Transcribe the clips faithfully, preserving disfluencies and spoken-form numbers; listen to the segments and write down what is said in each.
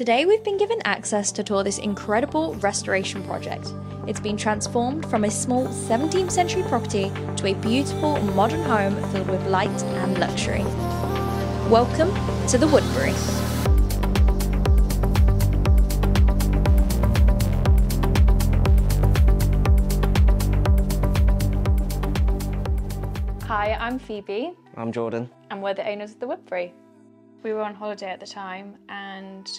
Today we've been given access to tour this incredible restoration project. It's been transformed from a small seventeenth century property to a beautiful modern home filled with light and luxury. Welcome to the Woodbury. Hi, I'm Phoebe. I'm Jordan. And we're the owners of the Woodbury. We were on holiday at the time and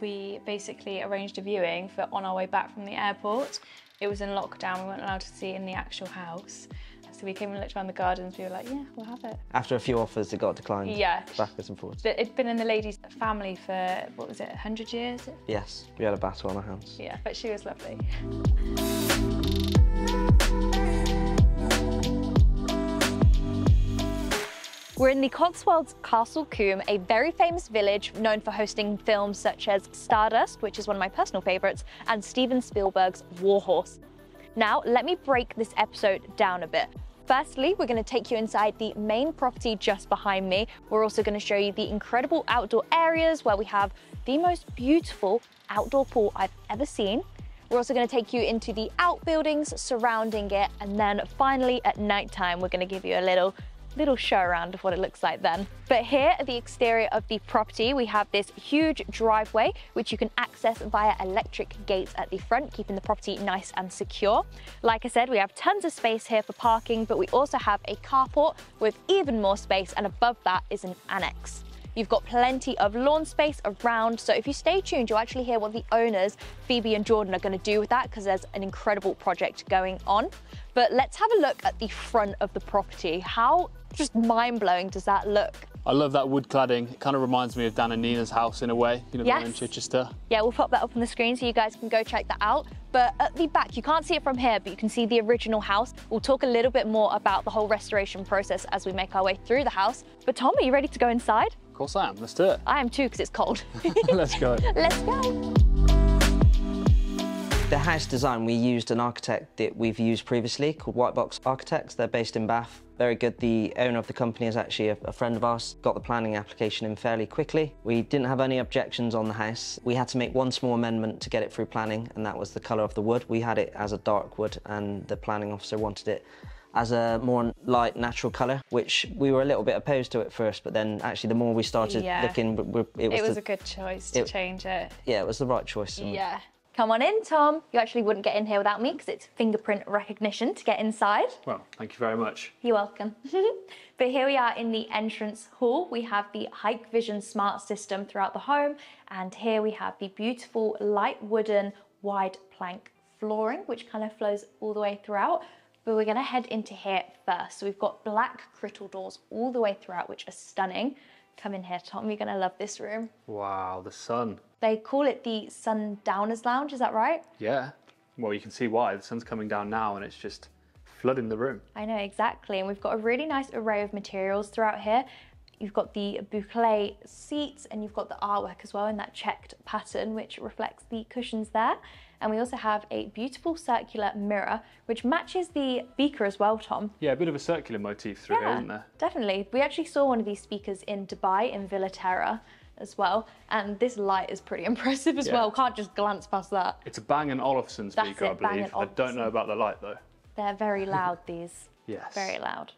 we basically arranged a viewing for on our way back from the airport. It was in lockdown, we weren't allowed to see in the actual house. So we came and looked around the gardens, we were like, yeah, we'll have it. After a few offers, it got declined. Yeah. Backwards and forwards. It'd been in the lady's family for, what was it, a hundred years? Yes, we had a battle on our hands. Yeah, but she was lovely. We're in the Cotswolds Castle Combe, a very famous village known for hosting films such as Stardust, which is one of my personal favourites, and Steven Spielberg's War Horse. Now, let me break this episode down a bit. Firstly, we're going to take you inside the main property just behind me. We're also going to show you the incredible outdoor areas where we have the most beautiful outdoor pool I've ever seen. We're also going to take you into the outbuildings surrounding it, and then finally at night time, we're going to give you a little little show around of what it looks like then. But here at the exterior of the property, we have this huge driveway, which you can access via electric gates at the front, keeping the property nice and secure. Like I said, we have tons of space here for parking, but we also have a carport with even more space, and above that is an annex. You've got plenty of lawn space around, so if you stay tuned, you'll actually hear what the owners, Phoebe and Jordan, are going to do with that, because there's an incredible project going on. But let's have a look at the front of the property. How just mind-blowing does that look? I love that wood cladding. It kind of reminds me of Dan and Nina's house in a way, you know, yes. The one in Chichester. Yeah, we'll pop that up on the screen so you guys can go check that out. But at the back, you can't see it from here, but you can see the original house. We'll talk a little bit more about the whole restoration process as we make our way through the house. But Tom, are you ready to go inside? Of course I am, let's do it. I am too, because it's cold. Let's go. Let's go. The house design, we used an architect that we've used previously called White Box Architects. They're based in Bath. Very good. The owner of the company is actually a, a friend of ours. Got the planning application in fairly quickly. We didn't have any objections on the house. We had to make one small amendment to get it through planning, and that was the colour of the wood. We had it as a dark wood, and the planning officer wanted it as a more light, natural colour, which we were a little bit opposed to at first, but then actually the more we started yeah. looking... We're, it was, it was the, a good choice to it, change it. Yeah, it was the right choice. Yeah. Come on in, Tom. You actually wouldn't get in here without me, because it's fingerprint recognition to get inside. Well, thank you very much. You're welcome. But here we are in the entrance hall. We have the Hikvision smart system throughout the home, and here we have the beautiful light wooden wide plank flooring, which kind of flows all the way throughout. But we're gonna head into here first. So we've got black crittle doors all the way throughout, which are stunning. Come in here, Tom, you're gonna love this room. Wow, the sun. They call it the Sundowners Lounge, is that right? Yeah, well, you can see why. The sun's coming down now and it's just flooding the room. I know, exactly. And we've got a really nice array of materials throughout here. You've got the boucle seats, and you've got the artwork as well in that checked pattern, which reflects the cushions there. And we also have a beautiful circular mirror, which matches the beaker as well, Tom. Yeah, a bit of a circular motif through yeah, here, isn't there? Definitely. We actually saw one of these speakers in Dubai, in Villa Terra as well. And this light is pretty impressive as yeah. well. Can't just glance past that. It's a Bang and Olufsen speaker, it, I believe. I don't know about the light though. They're very loud, these. Yes. Very loud.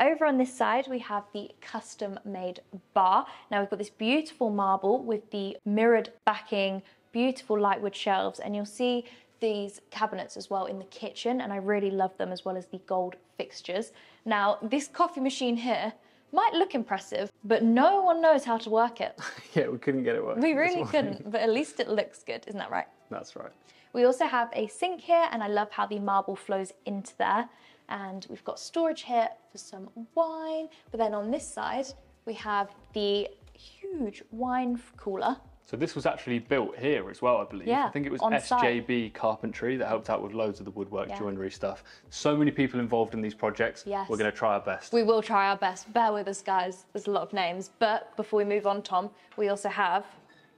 Over on this side, we have the custom-made bar. Now we've got this beautiful marble with the mirrored backing, beautiful lightwood shelves, and you'll see these cabinets as well in the kitchen, and I really love them, as well as the gold fixtures. Now, this coffee machine here might look impressive, but no one knows how to work it. Yeah, we couldn't get it working. We really couldn't, but at least it looks good, isn't that right? That's right. We also have a sink here, and I love how the marble flows into there. And we've got storage here for some wine. But then on this side, we have the huge wine cooler. So this was actually built here as well, I believe. Yeah, I think it was S J B Carpentry that helped out with loads of the woodwork yeah. joinery stuff. So many people involved in these projects. Yes. We're going to try our best. We will try our best. Bear with us, guys. There's a lot of names. But before we move on, Tom, we also have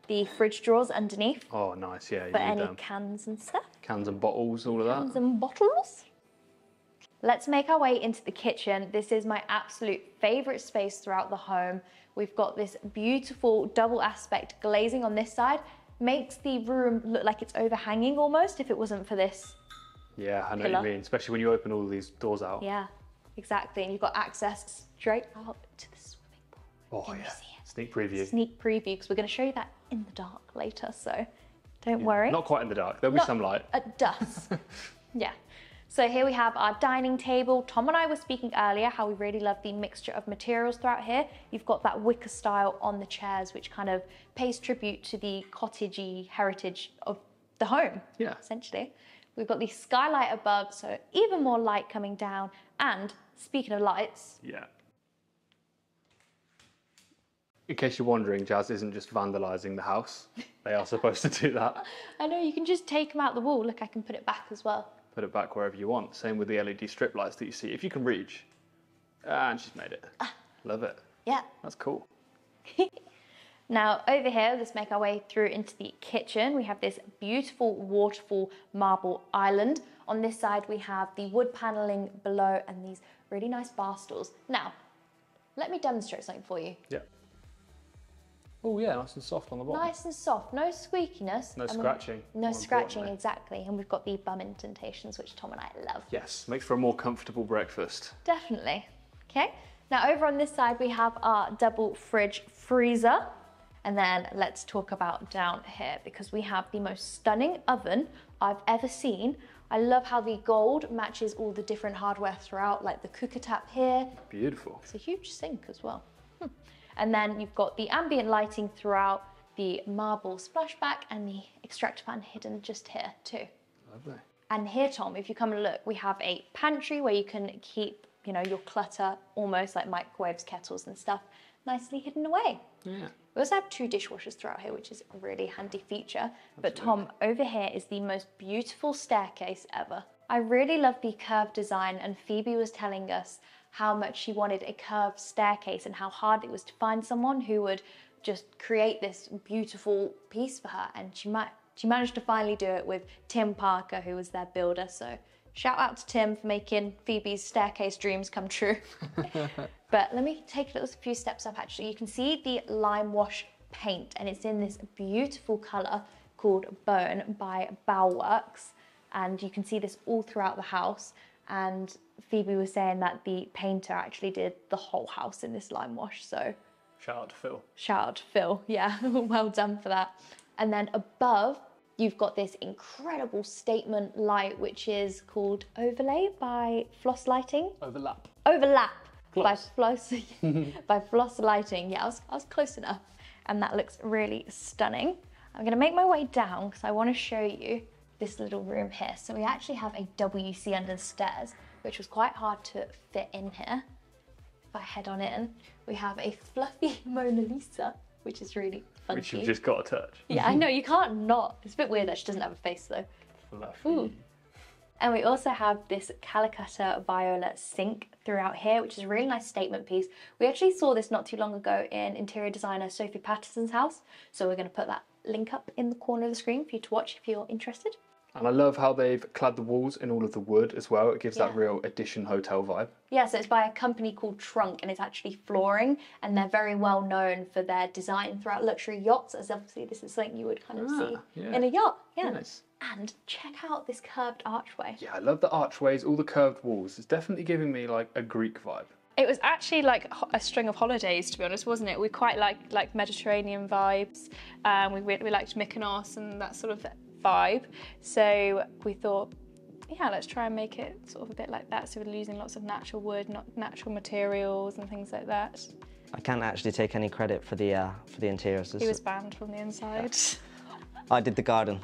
the fridge drawers underneath. Oh, nice. Yeah. For any um, cans and stuff. Cans and bottles, all of that. Cans and bottles. Let's make our way into the kitchen. This is my absolute favorite space throughout the home. We've got this beautiful double aspect glazing on this side, makes the room look like it's overhanging almost if it wasn't for this. Yeah, I know pillar. What you mean, especially when you open all these doors out. Yeah, exactly. And you've got access straight up to the swimming pool. Oh, Can yeah. Sneak preview. Sneak preview, because we're going to show you that in the dark later, so don't yeah, worry. Not quite in the dark, there'll Not be some light. At dusk. Yeah. So here we have our dining table. Tom and I were speaking earlier how we really love the mixture of materials throughout here. You've got that wicker style on the chairs, which kind of pays tribute to the cottagey heritage of the home, yeah, essentially. We've got the skylight above, so even more light coming down. And speaking of lights. Yeah. In case you're wondering, Jazz isn't just vandalising the house. They are supposed to do that. I know, you can just take them out the wall. Look, I can put it back as well. Put it back wherever you want. Same with the L E D strip lights that you see. If you can reach. Ah, and she's made it. Ah. Love it. Yeah. That's cool. Now over here, let's make our way through into the kitchen. We have this beautiful waterfall marble island. On this side, we have the wood panelling below and these really nice bar stools. Now, let me demonstrate something for you. Yeah. Oh yeah, nice and soft on the bottom. Nice and soft, no squeakiness. No scratching. No scratching, exactly. And we've got the bum indentations, which Tom and I love. Yes, makes for a more comfortable breakfast. Definitely. Okay, now over on this side, we have our double fridge freezer. And then let's talk about down here, because we have the most stunning oven I've ever seen. I love how the gold matches all the different hardware throughout, like the cooker tap here. Beautiful. It's a huge sink as well. Hmm. And then you've got the ambient lighting throughout, the marble splashback, and the extractor fan hidden just here too. Lovely. And here, Tom, if you come and look, we have a pantry where you can keep, you know, your clutter, almost like microwaves, kettles and stuff, nicely hidden away. Yeah. We also have two dishwashers throughout here, which is a really handy feature. Absolutely. But Tom, over here is the most beautiful staircase ever. I really love the curved design, and Phoebe was telling us how much she wanted a curved staircase and how hard it was to find someone who would just create this beautiful piece for her. And she, might, she managed to finally do it with Tim Parker, who was their builder. So shout out to Tim for making Phoebe's staircase dreams come true. But let me take a little few steps up actually. You can see the lime wash paint, and it's in this beautiful color called Bone by Bow Works. And you can see this all throughout the house. And Phoebe was saying that the painter actually did the whole house in this lime wash, so. Shout out to Phil. Shout out to Phil, yeah, well done for that. And then above, you've got this incredible statement light, which is called Overlay by Flos Lighting. Overlap. Overlap. Close. By Flos, by Flos Lighting, yeah, I was, I was close enough. And that looks really stunning. I'm gonna make my way down because I wanna show you this little room here. So we actually have a W C under the stairs, which was quite hard to fit in here. If I head on in, we have a fluffy Mona Lisa, which is really funky. Which you've just got to touch. Yeah, I know, you can't not. It's a bit weird that she doesn't have a face though. Fluffy. Ooh. And we also have this Calacatta Viola sink throughout here, which is a really nice statement piece. We actually saw this not too long ago in interior designer Sophie Patterson's house. So we're gonna put that link up in the corner of the screen for you to watch if you're interested. And I love how they've clad the walls in all of the wood as well. It gives yeah. that real edition hotel vibe. Yeah, so it's by a company called Trunk, and it's actually flooring, and they're very well known for their design throughout luxury yachts, as obviously this is something you would kind of ah, see yeah. in a yacht. Yeah. Nice. And check out this curved archway. Yeah, I love the archways, all the curved walls. It's definitely giving me like a Greek vibe. It was actually like a string of holidays, to be honest, wasn't it? We quite like like Mediterranean vibes. Um, we, we liked Mykonos and that sort of vibe. So we thought, yeah, let's try and make it sort of a bit like that. So we're using lots of natural wood, not natural materials and things like that. I can't actually take any credit for the uh, for the interiors. He was banned from the inside. I did the garden.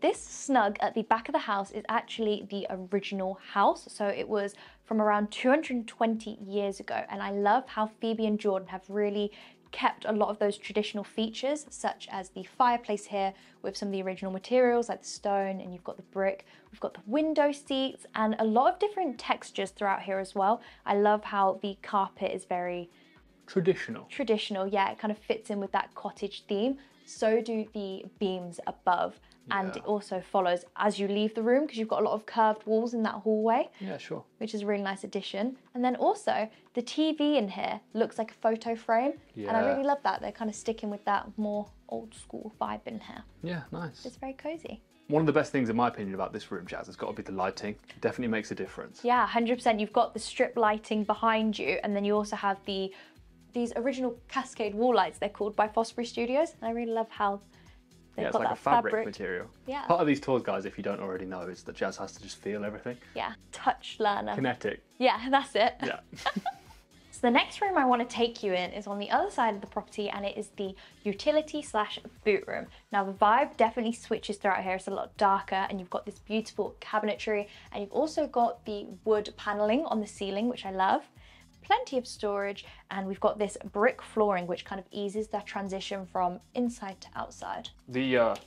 This snug at the back of the house is actually the original house. So it was from around two hundred twenty years ago. And I love how Phoebe and Jordan have really kept a lot of those traditional features, such as the fireplace here with some of the original materials like the stone, and you've got the brick, we've got the window seats and a lot of different textures throughout here as well. I love how the carpet is very... Traditional. Traditional, yeah. It kind of fits in with that cottage theme. so do the beams above. Yeah. And it also follows as you leave the room because you've got a lot of curved walls in that hallway. Yeah, sure. Which is a really nice addition. And then also the T V in here looks like a photo frame. Yeah. And I really love that. They're kind of sticking with that more old school vibe in here. Yeah, nice. It's very cozy. One of the best things, in my opinion, about this room, Jazz, has got to be the lighting. It definitely makes a difference. Yeah, one hundred percent. You've got the strip lighting behind you, and then you also have the these original cascade wall lights, they're called, by Fosbury Studios. And I really love how they've yeah, got like that fabric. Yeah, it's like a fabric material. Yeah. Part of these tours, guys, if you don't already know, is that Jazz has to just feel everything. Yeah, touch learner. Kinetic. Yeah, that's it. Yeah. So the next room I want to take you in is on the other side of the property, and it is the utility slash boot room. Now the vibe definitely switches throughout here. It's a lot darker, and you've got this beautiful cabinetry, and you've also got the wood paneling on the ceiling, which I love. Plenty of storage, and we've got this brick flooring, which kind of eases that transition from inside to outside. The, uh, in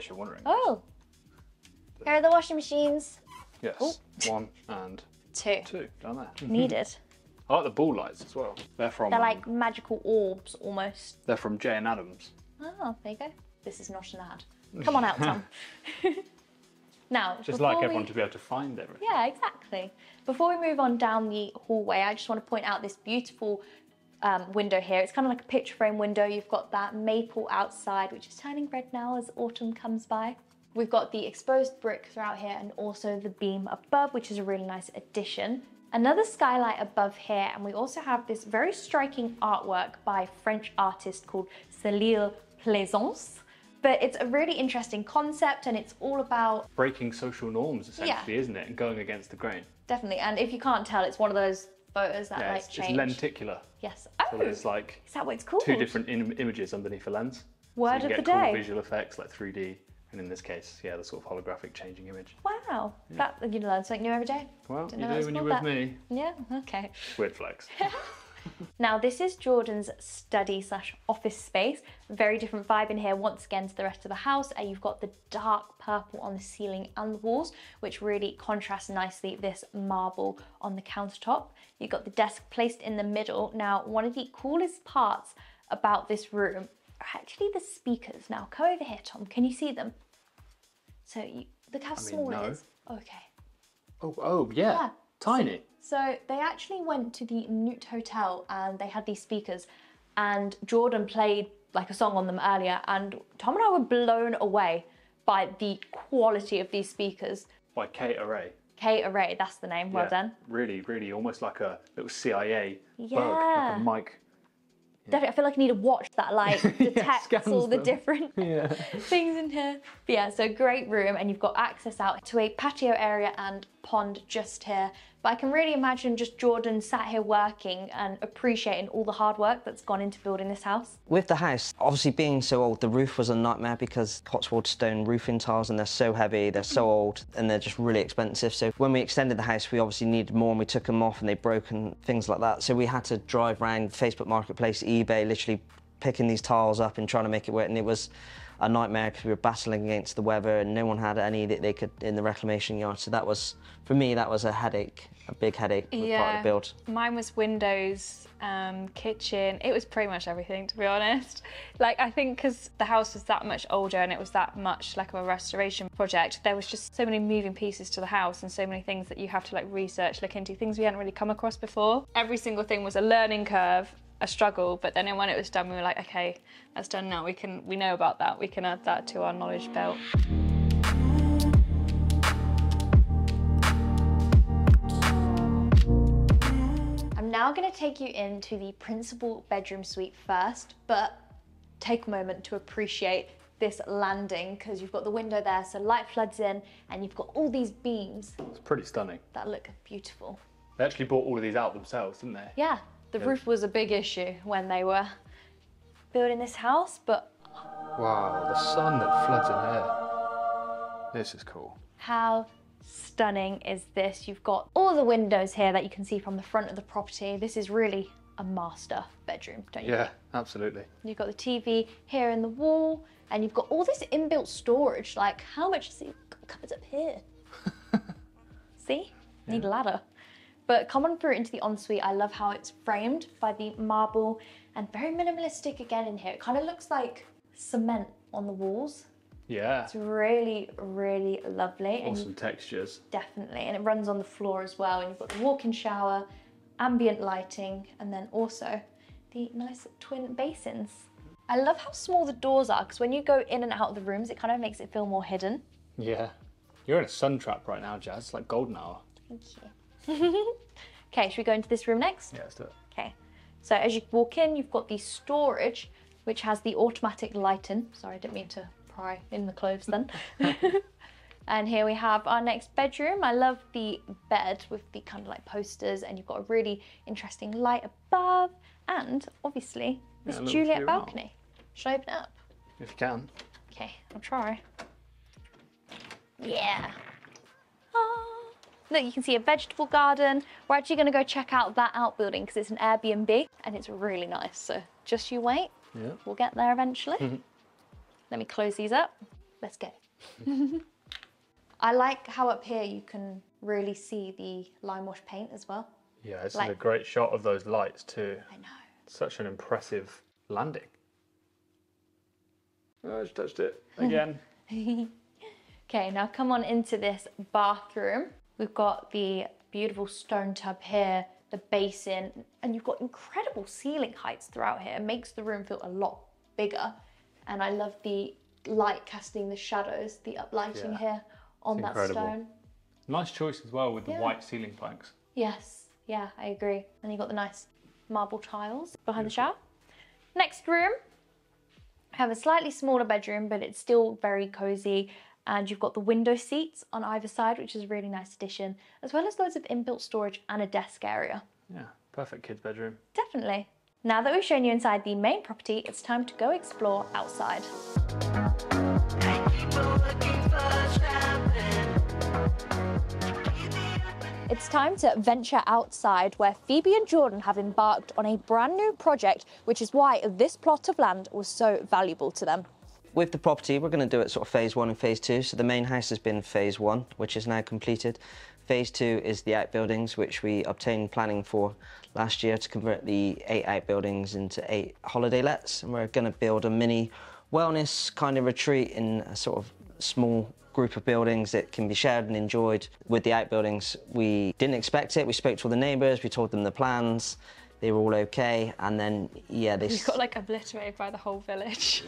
case you're wondering. Oh, the... here are the washing machines. Yes, Ooh. one and two. Two, down there. Needed. I like the ball lights as well. They're from... They're like um, magical orbs, almost. They're from Jay and Adams. Oh, there you go. This is not an ad. Come on out, Tom. Now, just like everyone we... to be able to find everything. Yeah, exactly. Before we move on down the hallway, I just want to point out this beautiful um, window here. It's kind of like a picture frame window. You've got that maple outside, which is turning red now as autumn comes by. We've got the exposed brick throughout here, and also the beam above, which is a really nice addition. Another skylight above here, and we also have this very striking artwork by a French artist called Céline Plaisance. But it's a really interesting concept, and it's all about... breaking social norms, essentially, yeah. isn't it? And going against the grain. Definitely, and if you can't tell, it's one of those photos that yeah, like it's, change. It's lenticular. Yes. Oh, so it's like is that what it's called? Two different im images underneath a lens. Word so of the day. You get cool visual effects like three D. And in this case, yeah, the sort of holographic changing image. Wow, yeah. that, you learn something new every day. Well, Didn't you know do when you're with that. me. Yeah, okay. Weird flex. Now, this is Jordan's study slash office space. Very different vibe in here, once again, to the rest of the house. And you've got the dark purple on the ceiling and the walls, which really contrasts nicely with this marble on the countertop. You've got the desk placed in the middle. Now, one of the coolest parts about this room are actually the speakers. Now, come over here, Tom. Can you see them? So, you, look how I mean, small no. it is. Okay. Oh, oh yeah. yeah. Tiny. So, so they actually went to the Newt Hotel, and they had these speakers, and Jordan played like a song on them earlier, and Tom and I were blown away by the quality of these speakers. By K Array. K Array, that's the name. Well yeah, done. Really, really, almost like a little C I A yeah. bug, like a mic. Definitely, I feel like I need a watch that like detects yeah, all the them. different yeah. things in here. But yeah, so great room, and you've got access out to a patio area and pond just here. But I can really imagine just Jordan sat here working and appreciating all the hard work that's gone into building this house. With the house, obviously being so old, the roof was a nightmare because Cotswold stone roofing tiles, and they're so heavy, they're so old, and they're just really expensive. So when we extended the house, we obviously needed more, and we took them off and they broke and things like that. So we had to drive around Facebook Marketplace, eBay, literally picking these tiles up and trying to make it work. And it was a nightmare because we were battling against the weather, and no one had any that they could in the reclamation yard. So that was, for me, that was a headache, a big headache with yeah. part of the build. Mine was windows, um, kitchen. It was pretty much everything, to be honest. Like, I think because the house was that much older and it was that much like a restoration project, there was just so many moving pieces to the house and so many things that you have to like research, look into, things we hadn't really come across before. Every single thing was a learning curve, a struggle, but then when it was done, we were like, okay, that's done now. We can, we know about that. We can add that to our knowledge belt. I'm now going to take you into the principal bedroom suite first, but take a moment to appreciate this landing because you've got the window there, so light floods in, and you've got all these beams. It's pretty stunning. That look beautiful. They actually bought all of these out themselves, didn't they? Yeah. The yeah. roof was a big issue when they were building this house, but... Wow, the sun that floods in here. This is cool. How stunning is this? You've got all the windows here that you can see from the front of the property. This is really a master bedroom, don't you? Yeah, think? absolutely. You've got the T V here in the wall, and you've got all this inbuilt storage. Like, how much is it covered up here? See? Yeah. Need a ladder. But come on through into the ensuite. I love how it's framed by the marble and very minimalistic again in here. It kind of looks like cement on the walls. Yeah. It's really, really lovely. Awesome and textures. Definitely, and it runs on the floor as well. And you've got the walk-in shower, ambient lighting, and then also the nice twin basins. I love how small the doors are, because when you go in and out of the rooms, it kind of makes it feel more hidden. Yeah. You're in a sun trap right now, Jazz. It's like golden hour. Thank you. Okay, should we go into this room next? Yeah, let's do it. Okay. So as you walk in, you've got the storage, which has the automatic lighting. Sorry, I didn't mean to pry in the clothes then. And here we have our next bedroom. I love the bed with the kind of like posters, and you've got a really interesting light above, and obviously this yeah, Juliet balcony. Out. Should I open it up? If you can. Okay, I'll try. Yeah. Oh. Look, you can see a vegetable garden. We're actually going to go check out that outbuilding because it's an Airbnb and it's really nice. So just you wait. Yeah. We'll get there eventually. Let me close these up. Let's go. I like how up here you can really see the lime wash paint as well. Yeah, this like, is a great shot of those lights too. I know. Such an impressive landing. Oh, I just touched it again. Okay, now come on into this bathroom. We've got the beautiful stone tub here, the basin, and you've got incredible ceiling heights throughout here. It makes the room feel a lot bigger. And I love the light casting the shadows, the uplighting yeah, here on that stone. Nice choice as well with the yeah. white ceiling planks. Yes, yeah, I agree. And you've got the nice marble tiles behind Beautiful. the shower. Next room, I have a slightly smaller bedroom, but it's still very cozy. And you've got the window seats on either side, which is a really nice addition, as well as loads of inbuilt storage and a desk area. Yeah, perfect kids' bedroom. Definitely. Now that we've shown you inside the main property, it's time to go explore outside. It's time to venture outside, where Phoebe and Jordan have embarked on a brand new project, which is why this plot of land was so valuable to them. With the property, we're going to do it sort of phase one and phase two. So the main house has been phase one, which is now completed. Phase two is the outbuildings, which we obtained planning for last year to convert the eight outbuildings into eight holiday lets. And we're going to build a mini wellness kind of retreat in a sort of small group of buildings that can be shared and enjoyed. With the outbuildings, we didn't expect it. We spoke to all the neighbours, we told them the plans. They were all okay, and then, yeah, they... You got, like, obliterated by the whole village.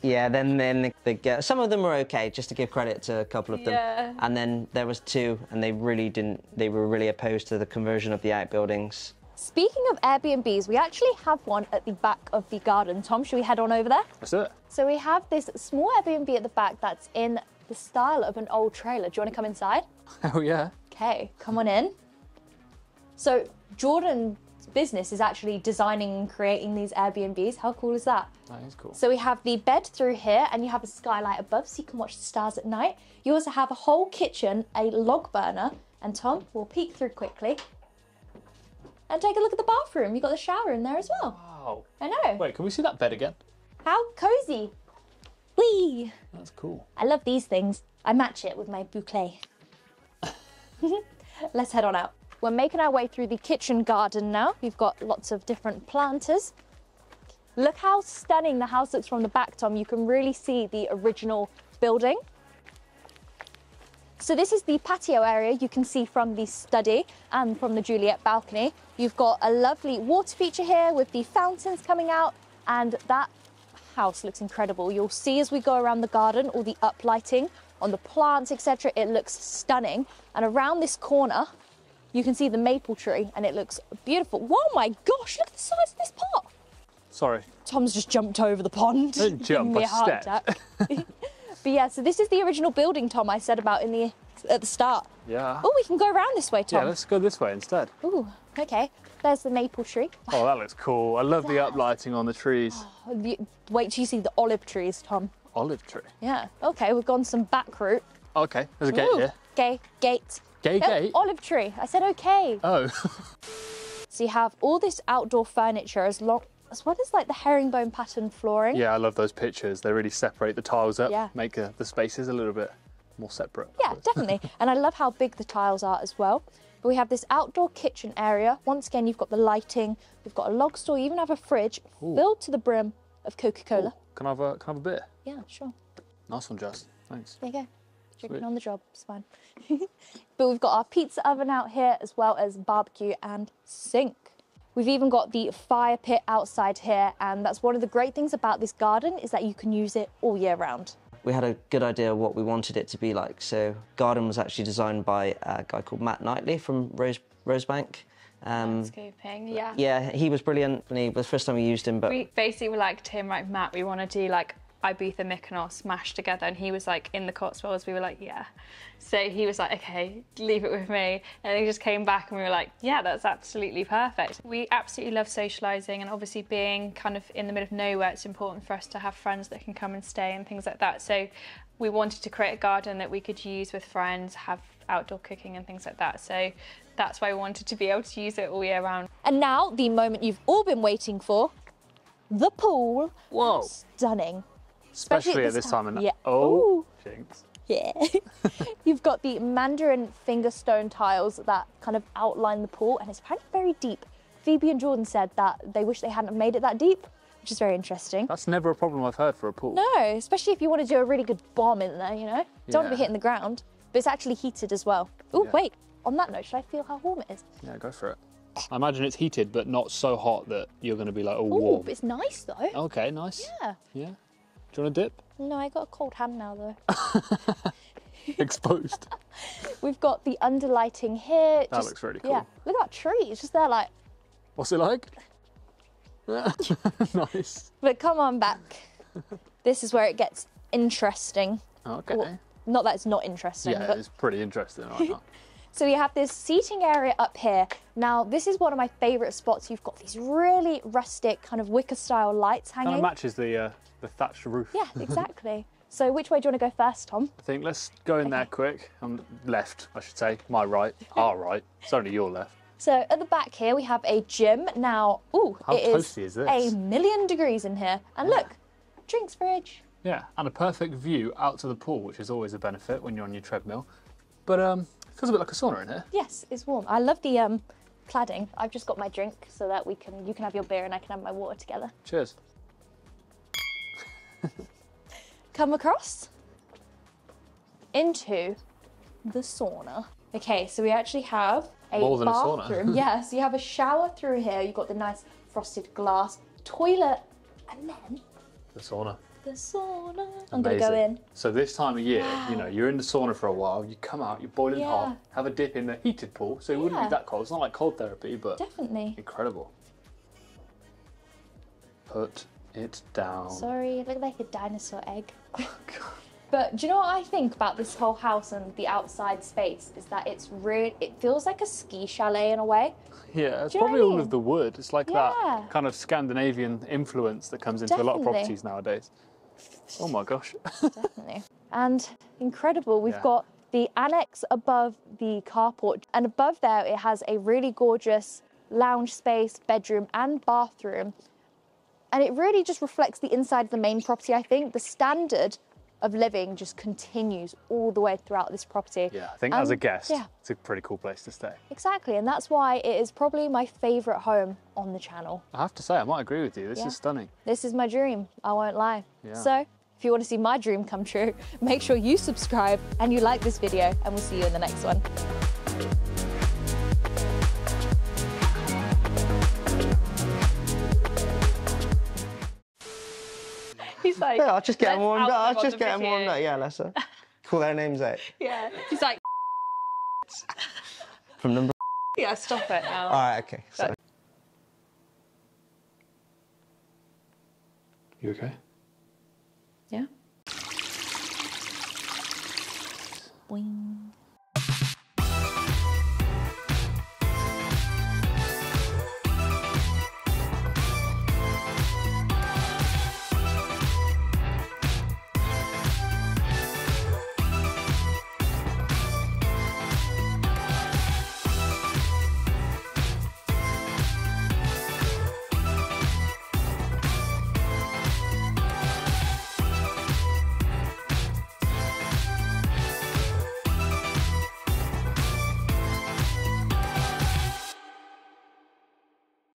Yeah, then, then they, they get... Some of them were okay, just to give credit to a couple of them. Yeah. And then there was two, and they really didn't... They were really opposed to the conversion of the outbuildings. Speaking of Airbnbs, we actually have one at the back of the garden. Tom, should we head on over there? That's it. So we have this small Airbnb at the back that's in the style of an old trailer. Do you want to come inside? Oh, yeah. Okay, come on in. So, Jordan... business is actually designing and creating these Airbnbs. How cool is that? That is cool. So we have the bed through here, and you have a skylight above so you can watch the stars at night. You also have a whole kitchen, a log burner, and Tom will peek through quickly and take a look at the bathroom. You've got the shower in there as well. Wow. I know. Wait, can we see that bed again? How cozy. Whee! That's cool. I love these things. I match it with my boucle. Let's head on out. We're making our way through the kitchen garden now. You've got lots of different planters. Look how stunning the house looks from the back, Tom. You can really see the original building. So this is the patio area you can see from the study and from the Juliet balcony. You've got a lovely water feature here with the fountains coming out, and that house looks incredible. You'll see as we go around the garden, all the uplighting on the plants, et cetera. It looks stunning. And around this corner, you can see the maple tree, and it looks beautiful. Oh my gosh, look at the size of this pot. Sorry. Tom's just jumped over the pond. I didn't jump, I stepped. But yeah, so this is the original building, Tom, I said about in the at the start. Yeah. Oh, we can go around this way, Tom. Yeah, let's go this way instead. Oh, okay. There's the maple tree. Oh, that looks cool. I love the uplighting on the trees. Oh, wait till you see the olive trees, Tom. Olive tree? Yeah. Okay, we've gone some back route. Okay, there's a gate Ooh. here. Okay, gate. Gay oh, gate. Olive tree. I said okay. Oh. So you have all this outdoor furniture as long as well as like the herringbone pattern flooring. Yeah, I love those pictures. They really separate the tiles up, yeah. make uh, the spaces a little bit more separate. Yeah, definitely. And I love how big the tiles are as well. But we have this outdoor kitchen area. Once again, you've got the lighting, you've got a log store, you even have a fridge Ooh. filled to the brim of Coca-Cola. Can I have a, can I have a beer? Yeah, sure. Nice one, Jess. Thanks. There you go. Drinking on the job, it's fine. But we've got our pizza oven out here, as well as barbecue and sink. We've even got the fire pit outside here, and that's one of the great things about this garden is that you can use it all year round. We had a good idea of what we wanted it to be like. So garden was actually designed by a guy called Matt Knightley from Rose, Rosebank. Um, Landscaping, yeah. Yeah, he was brilliant. He was the first time we used him, but... We basically liked him, like Matt, we want to do like Ibiza, Mykonos mashed together, and he was like in the Cotswolds. We were like, yeah. So he was like, okay, leave it with me. And he just came back and we were like, yeah, that's absolutely perfect. We absolutely love socialising, and obviously being kind of in the middle of nowhere, it's important for us to have friends that can come and stay and things like that. So we wanted to create a garden that we could use with friends, have outdoor cooking and things like that. So that's why we wanted to be able to use it all year round. And now the moment you've all been waiting for, the pool. Whoa. Stunning. Especially, Especially at this time, time and yeah. Oh, jinx. Yeah. You've got the mandarin fingerstone tiles that kind of outline the pool, and it's apparently very deep. Phoebe and Jordan said that they wish they hadn't made it that deep, which is very interesting. That's never a problem I've heard for a pool. No, especially if you want to do a really good bomb in there, you know? Don't yeah. want to be hitting the ground, but it's actually heated as well. Oh, yeah. Wait, on that note, should I feel how warm it is? Yeah, go for it. I imagine it's heated, but not so hot that you're going to be like, oh, warm. But it's nice though. Okay, nice. Yeah. Yeah. Do you want a dip? No, I got a cold hand now though. Exposed. We've got the underlighting here. That just looks really cool. Yeah. Look at that tree, it's just there like... What's it like? Nice. But come on back. This is where it gets interesting. Okay. Well, not that it's not interesting. Yeah, but... it's pretty interesting right now. So you have this seating area up here. Now, this is one of my favourite spots. You've got these really rustic kind of wicker-style lights hanging. That matches the, uh, the thatched roof. Yeah, exactly. So which way do you want to go first, Tom? I think let's go in okay. there quick. Um, left, I should say. My right. Our right. It's only your left. So at the back here, we have a gym. Now, ooh, How it is, is this? a million degrees in here. And yeah. look, drinks fridge. Yeah, and a perfect view out to the pool, which is always a benefit when you're on your treadmill. But, um... feels a bit like a sauna in here. Yes, it's warm. I love the um, cladding. I've just got my drink so that we can, you can have your beer and I can have my water together. Cheers. Come across into the sauna. Okay, so we actually have a More than bathroom. A sauna. Yeah, so you have a shower through here. You've got the nice frosted glass toilet, and then the sauna. The sauna. I'm Amazing. gonna go in. So this time of year, wow. you know, you're in the sauna for a while, you come out, you're boiling yeah. hot, have a dip in the heated pool, so it yeah. wouldn't be that cold. It's not like cold therapy, but definitely incredible. Put it down. Sorry, you look like a dinosaur egg. Oh, God. But do you know what I think about this whole house and the outside space is that it's really, it feels like a ski chalet in a way. Yeah, it's probably all of the wood. It's like yeah. that kind of Scandinavian influence that comes into definitely. a lot of properties nowadays. Oh my gosh. Definitely. And incredible, we've yeah. got the annex above the carport, and above there it has a really gorgeous lounge space, bedroom and bathroom. And it really just reflects the inside of the main property, I think. The standard of living just continues all the way throughout this property. Yeah, I think um, as a guest, yeah. it's a pretty cool place to stay. Exactly, and that's why it is probably my favourite home on the channel. I have to say, I might agree with you. This yeah. is stunning. This is my dream, I won't lie. Yeah. So, if you want to see my dream come true, make sure you subscribe and you like this video, and we'll see you in the next one. Like, yeah, I'll just get them warmed up. I'll just get them warmed up. Yeah, let's uh, call their names out. Yeah, he's like from number. Yeah, stop it now. All right, okay. Sorry. You okay? Yeah. Boing.